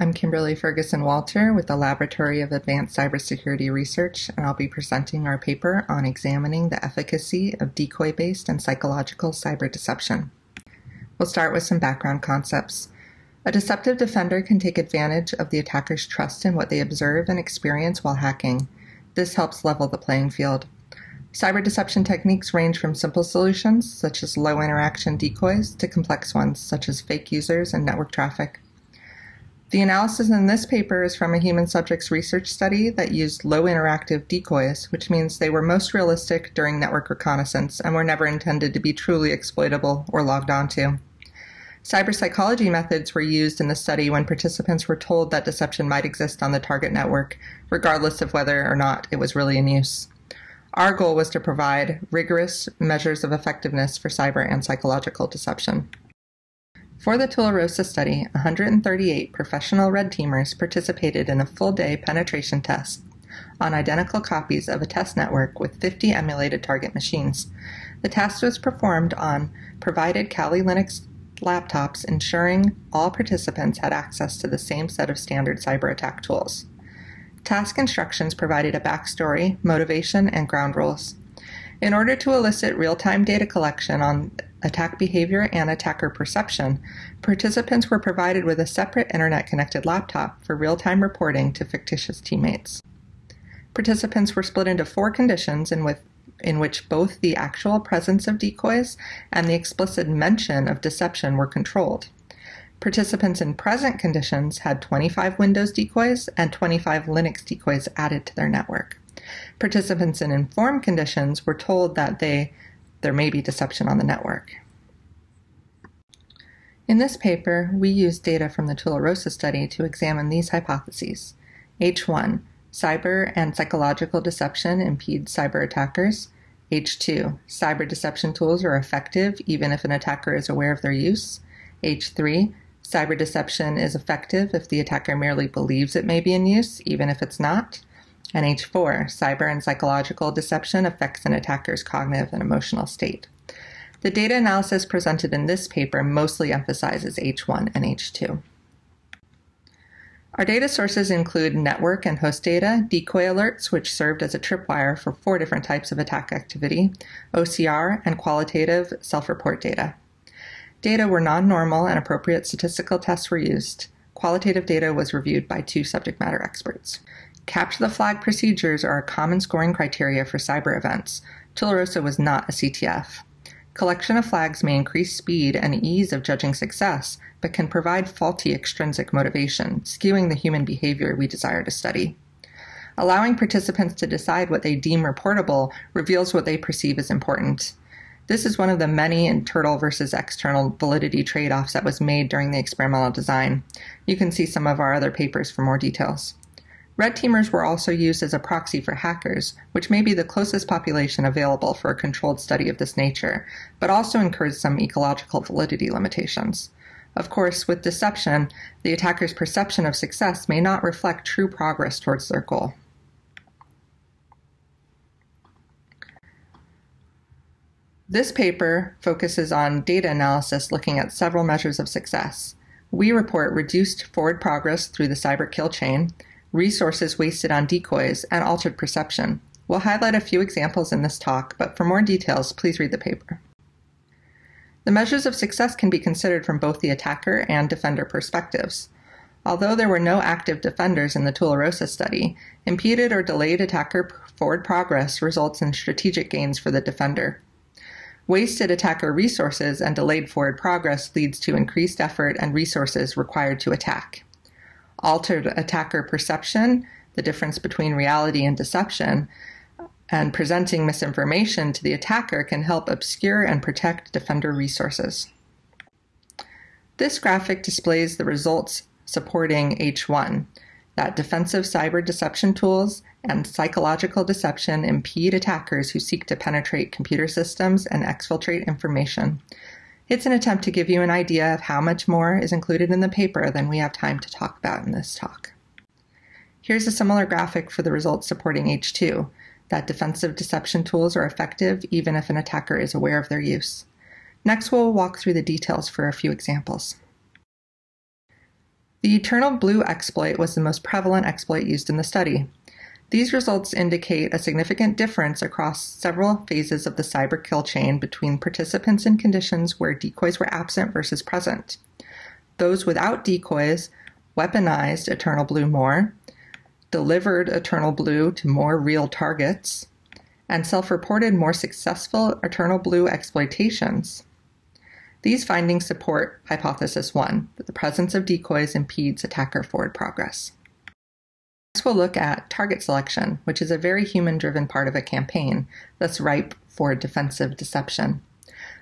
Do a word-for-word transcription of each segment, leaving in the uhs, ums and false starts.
I'm Kimberly Ferguson-Walter with the Laboratory of Advanced Cybersecurity Research, and I'll be presenting our paper on examining the efficacy of decoy-based and psychological cyber deception. We'll start with some background concepts. A deceptive defender can take advantage of the attacker's trust in what they observe and experience while hacking. This helps level the playing field. Cyber deception techniques range from simple solutions, such as low-interaction decoys, to complex ones, such as fake users and network traffic. The analysis in this paper is from a human subjects research study that used low interactive decoys, which means they were most realistic during network reconnaissance and were never intended to be truly exploitable or logged onto. Cyberpsychology methods were used in the study when participants were told that deception might exist on the target network, regardless of whether or not it was really in use. Our goal was to provide rigorous measures of effectiveness for cyber and psychological deception. For the Tularosa study, one hundred thirty-eight professional red teamers participated in a full-day penetration test on identical copies of a test network with fifty emulated target machines. The test was performed on provided Kali Linux laptops, ensuring all participants had access to the same set of standard cyber attack tools. Task instructions provided a backstory, motivation, and ground rules. In order to elicit real-time data collection on attack behavior and attacker perception, participants were provided with a separate internet-connected laptop for real-time reporting to fictitious teammates. Participants were split into four conditions in, with, in which both the actual presence of decoys and the explicit mention of deception were controlled. Participants in present conditions had twenty-five Windows decoys and twenty-five Linux decoys added to their network. Participants in informed conditions were told that they there may be deception on the network. In this paper, we used data from the Tularosa study to examine these hypotheses. H one, cyber and psychological deception impedes cyber attackers. H two, cyber deception tools are effective even if an attacker is aware of their use. H three, cyber deception is effective if the attacker merely believes it may be in use, even if it's not. And H four, cyber and psychological deception affects an attacker's cognitive and emotional state. The data analysis presented in this paper mostly emphasizes H one and H two. Our data sources include network and host data, decoy alerts, which served as a tripwire for four different types of attack activity, O C R, and qualitative self-report data. Data were non-normal and appropriate statistical tests were used. Qualitative data was reviewed by two subject matter experts. Capture the flag procedures are a common scoring criteria for cyber events. Tularosa was not a C T F. Collection of flags may increase speed and ease of judging success, but can provide faulty extrinsic motivation, skewing the human behavior we desire to study. Allowing participants to decide what they deem reportable reveals what they perceive as important. This is one of the many internal versus external validity trade-offs that was made during the experimental design. You can see some of our other papers for more details. Red teamers were also used as a proxy for hackers, which may be the closest population available for a controlled study of this nature, but also incurs some ecological validity limitations. Of course, with deception, the attacker's perception of success may not reflect true progress towards their goal. This paper focuses on data analysis looking at several measures of success. We report reduced forward progress through the cyber kill chain, resources wasted on decoys, and altered perception. We'll highlight a few examples in this talk, but for more details, please read the paper. The measures of success can be considered from both the attacker and defender perspectives. Although there were no active defenders in the Tularosa study, impeded or delayed attacker forward progress results in strategic gains for the defender. Wasted attacker resources and delayed forward progress leads to increased effort and resources required to attack. Altered attacker perception, the difference between reality and deception, and presenting misinformation to the attacker can help obscure and protect defender resources. This graphic displays the results supporting H one, that defensive cyber deception tools and psychological deception impede attackers who seek to penetrate computer systems and exfiltrate information. It's an attempt to give you an idea of how much more is included in the paper than we have time to talk about in this talk. Here's a similar graphic for the results supporting H two, that defensive deception tools are effective even if an attacker is aware of their use. Next, we'll walk through the details for a few examples. The Eternal Blue exploit was the most prevalent exploit used in the study. These results indicate a significant difference across several phases of the cyber kill chain between participants in conditions where decoys were absent versus present. Those without decoys weaponized Eternal Blue more, delivered Eternal Blue to more real targets, and self-reported more successful Eternal Blue exploitations. These findings support hypothesis one, that the presence of decoys impedes attacker forward progress. Next we'll look at target selection, which is a very human-driven part of a campaign, thus ripe for defensive deception.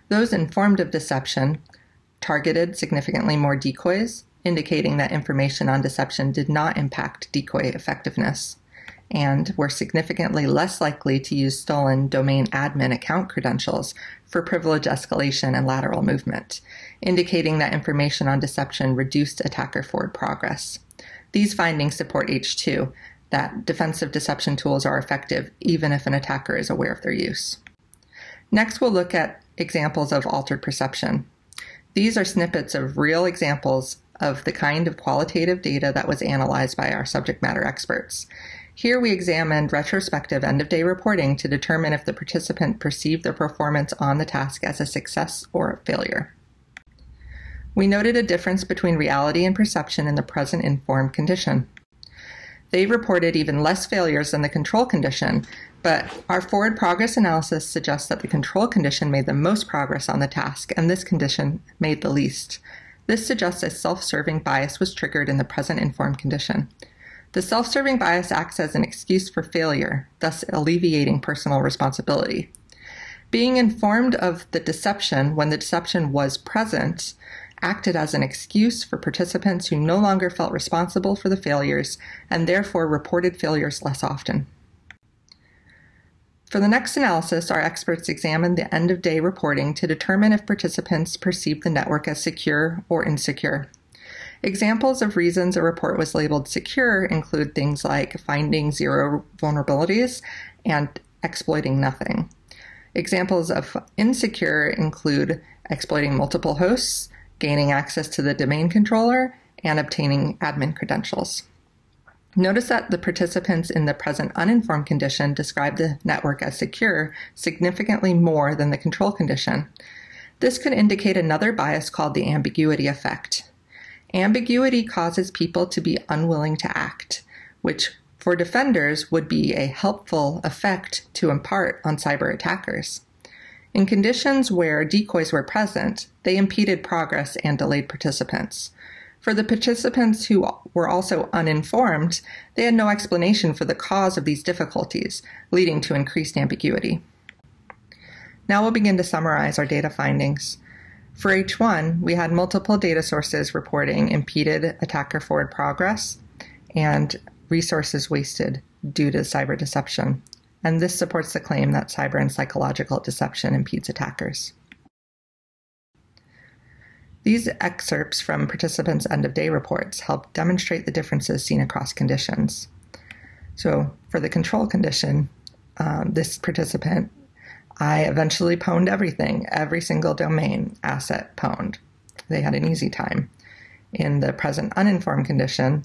Those informed of deception targeted significantly more decoys, indicating that information on deception did not impact decoy effectiveness, and were significantly less likely to use stolen domain admin account credentials for privilege escalation and lateral movement, indicating that information on deception reduced attacker forward progress. These findings support H two, that defensive deception tools are effective even if an attacker is aware of their use. Next, we'll look at examples of altered perception. These are snippets of real examples of the kind of qualitative data that was analyzed by our subject matter experts. Here we examined retrospective end-of-day reporting to determine if the participant perceived their performance on the task as a success or a failure. We noted a difference between reality and perception in the present informed condition. They reported even less failures than the control condition, but our forward progress analysis suggests that the control condition made the most progress on the task, and this condition made the least. This suggests a self-serving bias was triggered in the present informed condition. The self-serving bias acts as an excuse for failure, thus alleviating personal responsibility. Being informed of the deception when the deception was present acted as an excuse for participants who no longer felt responsible for the failures and therefore reported failures less often. For the next analysis, our experts examined the end-of-day reporting to determine if participants perceived the network as secure or insecure. Examples of reasons a report was labeled secure include things like finding zero vulnerabilities and exploiting nothing. Examples of insecure include exploiting multiple hosts, gaining access to the domain controller, and obtaining admin credentials. Notice that the participants in the present uninformed condition described the network as secure significantly more than the control condition. This could indicate another bias called the ambiguity effect. Ambiguity causes people to be unwilling to act, which for defenders would be a helpful effect to impart on cyber attackers. In conditions where decoys were present, they impeded progress and delayed participants. For the participants who were also uninformed, they had no explanation for the cause of these difficulties, leading to increased ambiguity. Now we'll begin to summarize our data findings. For H one, we had multiple data sources reporting impeded attacker forward progress and resources wasted due to cyber deception. And this supports the claim that cyber and psychological deception impedes attackers. These excerpts from participants' end-of-day reports help demonstrate the differences seen across conditions. So for the control condition, um, this participant, I eventually pwned everything, every single domain asset pwned. They had an easy time. In the present uninformed condition,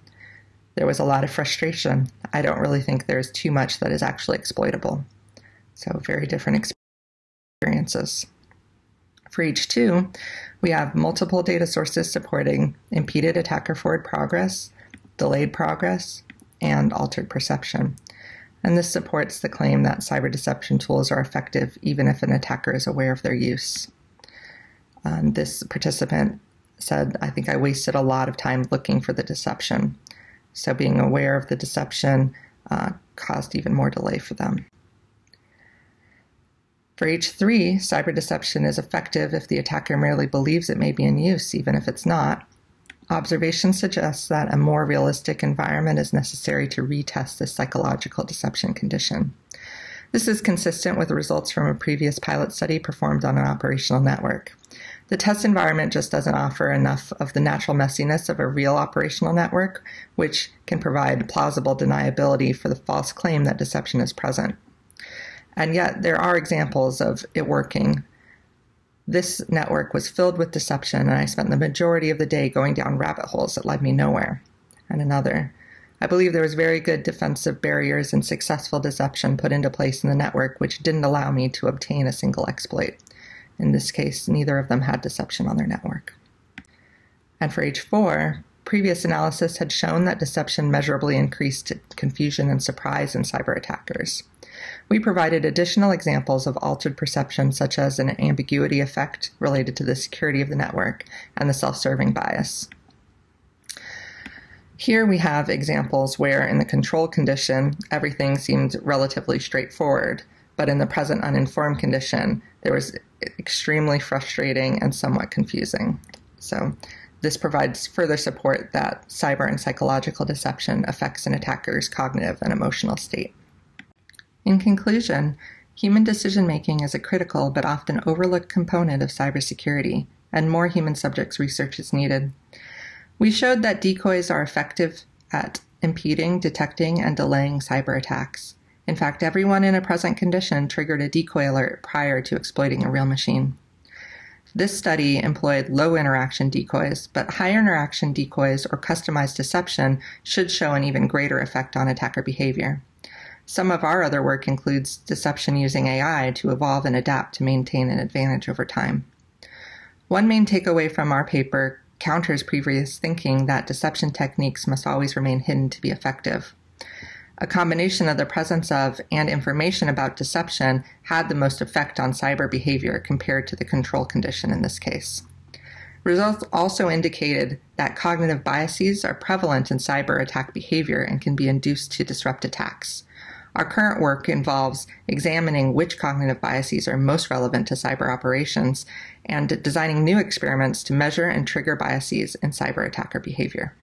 there was a lot of frustration. I don't really think there's too much that is actually exploitable. So very different experiences. For H two, we have multiple data sources supporting impeded attacker forward progress, delayed progress, and altered perception. And this supports the claim that cyber deception tools are effective even if an attacker is aware of their use. Um, this participant said, I think I wasted a lot of time looking for the deception. So being aware of the deception uh, caused even more delay for them. For H three, cyber deception is effective if the attacker merely believes it may be in use, even if it's not. Observation suggests that a more realistic environment is necessary to retest this psychological deception condition. This is consistent with the results from a previous pilot study performed on an operational network. The test environment just doesn't offer enough of the natural messiness of a real operational network, which can provide plausible deniability for the false claim that deception is present. And yet there are examples of it working. This network was filled with deception, and I spent the majority of the day going down rabbit holes that led me nowhere. And another. I believe there was very good defensive barriers and successful deception put into place in the network, which didn't allow me to obtain a single exploit. In this case, neither of them had deception on their network. And for H four, previous analysis had shown that deception measurably increased confusion and surprise in cyber attackers. We provided additional examples of altered perception, such as an ambiguity effect related to the security of the network and the self-serving bias. Here we have examples where, in the control condition, everything seemed relatively straightforward, but in the present uninformed condition, there was extremely frustrating and somewhat confusing. So this provides further support that cyber and psychological deception affects an attacker's cognitive and emotional state. In conclusion, human decision-making is a critical but often overlooked component of cybersecurity, and more human subjects research is needed. We showed that decoys are effective at impeding, detecting, and delaying cyber attacks. In fact, everyone in a present condition triggered a decoy alert prior to exploiting a real machine. This study employed low interaction decoys, but high interaction decoys or customized deception should show an even greater effect on attacker behavior. Some of our other work includes deception using A I to evolve and adapt to maintain an advantage over time. One main takeaway from our paper counters previous thinking that deception techniques must always remain hidden to be effective. A combination of the presence of and information about deception had the most effect on cyber behavior compared to the control condition in this case. Results also indicated that cognitive biases are prevalent in cyber attack behavior and can be induced to disrupt attacks. Our current work involves examining which cognitive biases are most relevant to cyber operations and designing new experiments to measure and trigger biases in cyber attacker behavior.